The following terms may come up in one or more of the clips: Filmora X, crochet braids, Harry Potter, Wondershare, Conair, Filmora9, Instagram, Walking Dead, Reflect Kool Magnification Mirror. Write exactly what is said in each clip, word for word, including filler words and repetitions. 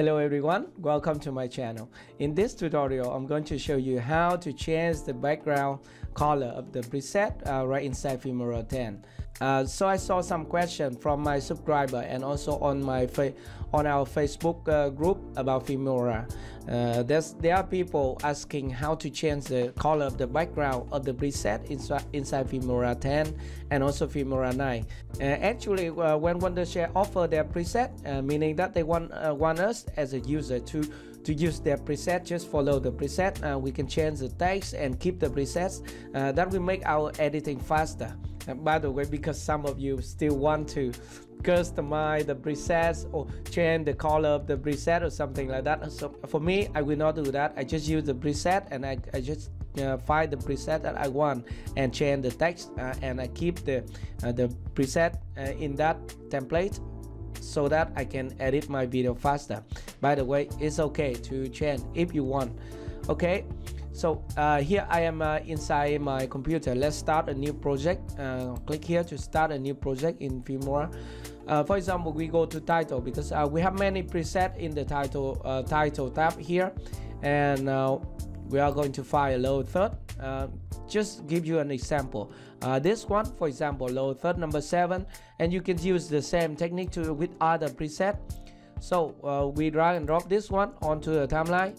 Hello everyone, welcome to my channel. In this tutorial, I'm going to show you how to change the background color of the preset uh, right inside Filmora ten. Uh, so I saw some questions from my subscriber and also on my on our Facebook uh, group about Filmora. Uh, there's, there are people asking how to change the color of the background of the preset inside, inside Filmora ten and also Filmora nine. Uh, actually, uh, when Wondershare offer their preset, uh, meaning that they want, uh, want us as a user to To use their preset, just follow the preset. Uh, we can change the text and keep the presets. Uh, that will make our editing faster. And by the way, because some of you still want to customize the presets or change the color of the preset or something like that. So for me, I will not do that. I just use the preset and I, I just uh, find the preset that I want and change the text uh, and I keep the uh, the preset uh, in that template, so that I can edit my video faster. By the way, it's okay to change if you want. Okay, so uh, here I am uh, inside my computer. Let's start a new project. Uh, click here to start a new project in Filmora. Uh, for example, we go to title because uh, we have many presets in the title uh, title tab here, and uh, we are going to find a lower third. Uh, just give you an example. Uh, this one, for example, lower third number seven, and you can use the same technique to with other preset. So uh, we drag and drop this one onto the timeline.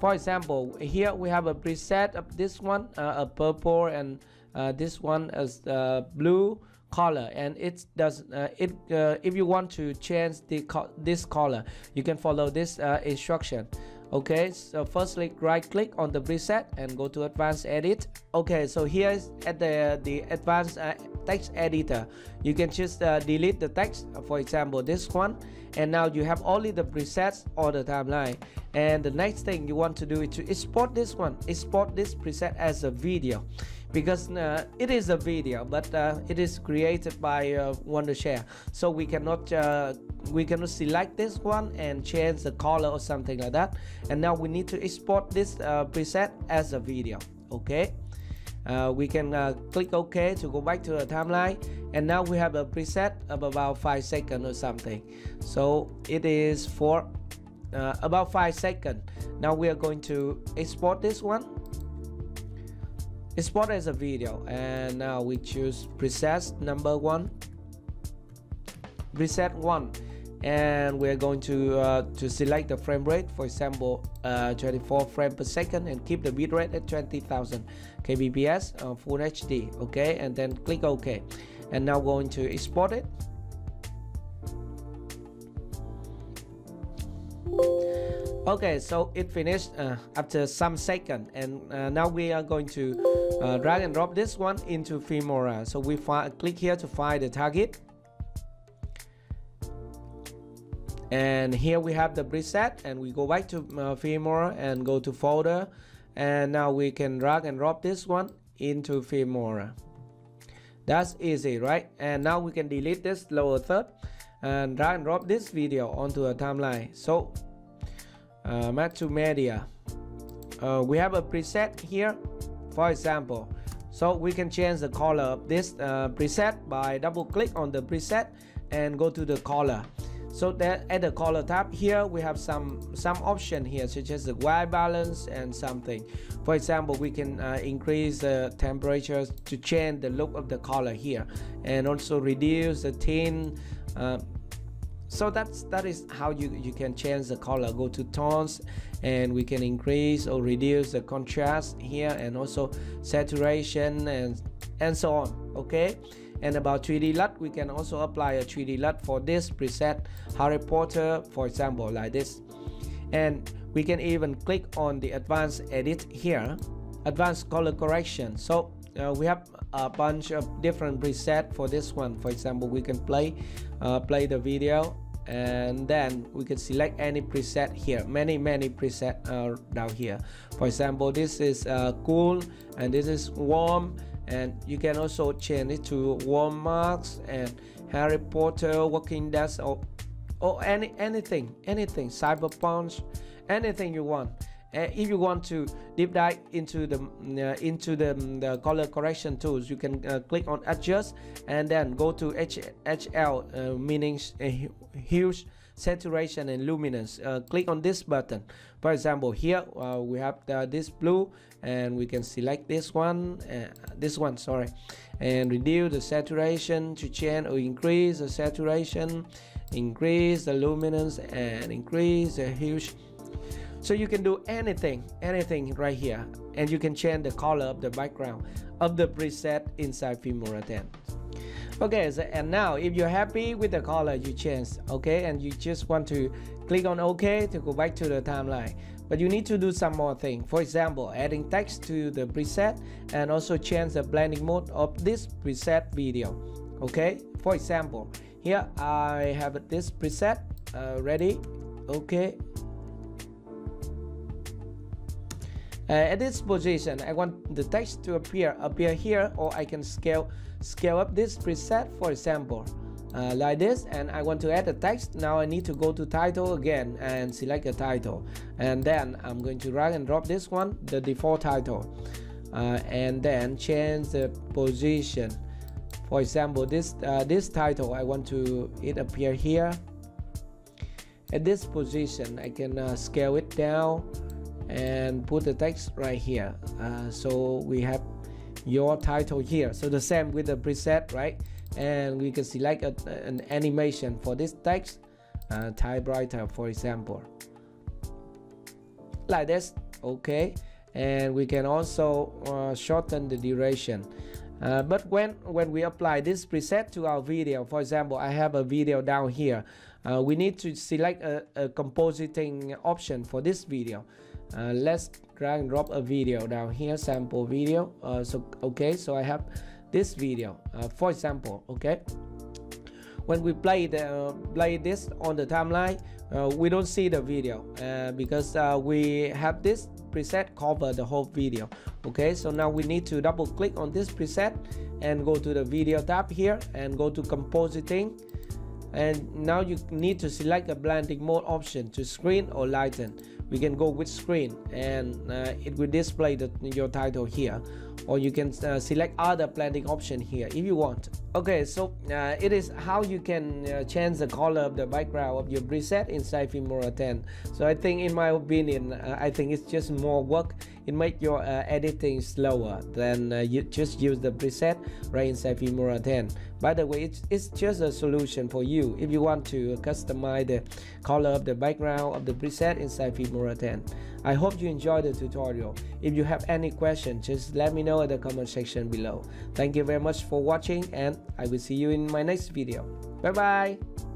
For example, here we have a preset of this one, uh, a purple, and uh, this one is uh, blue color, and it does uh, it uh, if you want to change the co this color, you can follow this uh, instruction. Okay, so firstly right click on the preset and go to advanced edit. Okay, so here is at the the advanced uh, text editor, you can just uh, delete the text, for example this one, and now you have only the presets or the timeline. And the next thing you want to do is to export this one, export this preset as a video, because uh, it is a video, but uh, it is created by uh, Wondershare, so we cannot uh, we cannot select this one and change the color or something like that. And now we need to export this uh, preset as a video. Okay, uh, we can uh, click OK to go back to the timeline, and now we have a preset of about five seconds or something. So it is for uh, about five seconds. Now we are going to export this one. Export as a video, and now we choose preset number one, preset one, and we're going to uh, to select the frame rate, for example, uh, twenty-four frames per second, and keep the bitrate at twenty thousand kbps, uh, full H D. Okay, and then click OK, and now going to export it. Okay, so it finished uh, after some second, and uh, now we are going to uh, drag and drop this one into Filmora. So we click here to find the target, and here we have the preset, and we go back to uh, Filmora and go to folder, and now we can drag and drop this one into Filmora. That's easy, right? And now we can delete this lower third and drag and drop this video onto a timeline. So Uh, Match to media, uh, we have a preset here, for example, so we can change the color of this uh, preset by double click on the preset and go to the color. So that at the color tab here we have some some option here, such as the white balance and something. For example, we can uh, increase the temperature to change the look of the color here, and also reduce the tint. uh, So that's that is how you, you can change the color. Go to tones, and we can increase or reduce the contrast here, and also saturation and and so on. Okay, and about three D L U T, we can also apply a three D L U T for this preset Harry Potter, for example, like this. And we can even click on the advanced edit here, advanced color correction. So Uh, we have a bunch of different presets for this one. For example, we can play uh, play the video, and then we can select any preset here. Many many presets uh, down here. For example, this is uh, cool, and this is warm, and you can also change it to warm marks and Harry Potter, Walking Dead, or or any anything anything cyberpunk, anything you want. Uh, if you want to deep dive into the uh, into the, the color correction tools, you can uh, click on adjust and then go to H H L, uh, meaning uh, huge saturation and luminance. Uh, click on this button. For example, here uh, we have the, this blue, and we can select this one, uh, this one, sorry, and reduce the saturation to change or increase the saturation, increase the luminance, and increase the hue. So you can do anything, anything right here, and you can change the color of the background of the preset inside Filmora ten. Okay, so, and now if you're happy with the color you change, okay, and you just want to click on OK to go back to the timeline. But you need to do some more thing. For example, adding text to the preset and also change the blending mode of this preset video. Okay, for example, here I have this preset uh, ready. Okay. Uh, at this position, I want the text to appear appear here, or I can scale scale up this preset, for example, uh, like this. And I want to add a text. Now I need to go to title again and select a title, and then I'm going to drag and drop this one, the default title, uh, and then change the position. For example, this uh, this title, I want to it appear here. At this position, I can uh, scale it down and put the text right here, uh, so we have your title here. So the same with the preset, right? And we can select a, an animation for this text, uh, typewriter, for example, like this. Okay, and we can also uh, shorten the duration. Uh, but when when we apply this preset to our video, for example, I have a video down here. Uh, we need to select a, a compositing option for this video. Uh, let's drag and drop a video down here, sample video. Uh, so okay, so I have this video, uh, for example. Okay, when we play the uh, play this on the timeline, uh, we don't see the video uh, because uh, we have this preset cover the whole video. Okay, so now we need to double click on this preset and go to the video tab here and go to compositing, and now you need to select a blending mode option to screen or lighten. We can go with screen, and uh, it will display the, your title here, or you can uh, select other blending option here if you want. Okay, so uh, it is how you can uh, change the color of the background of your preset inside Filmora ten. So I think, in my opinion, uh, I think it's just more work. It makes your uh, editing slower than uh, you just use the preset right inside Filmora ten. By the way, it's, it's just a solution for you if you want to customize the color of the background of the preset inside Filmora ten. I hope you enjoyed the tutorial. If you have any questions, just let me know at the comment section below. Thank you very much for watching, and I will see you in my next video. Bye bye.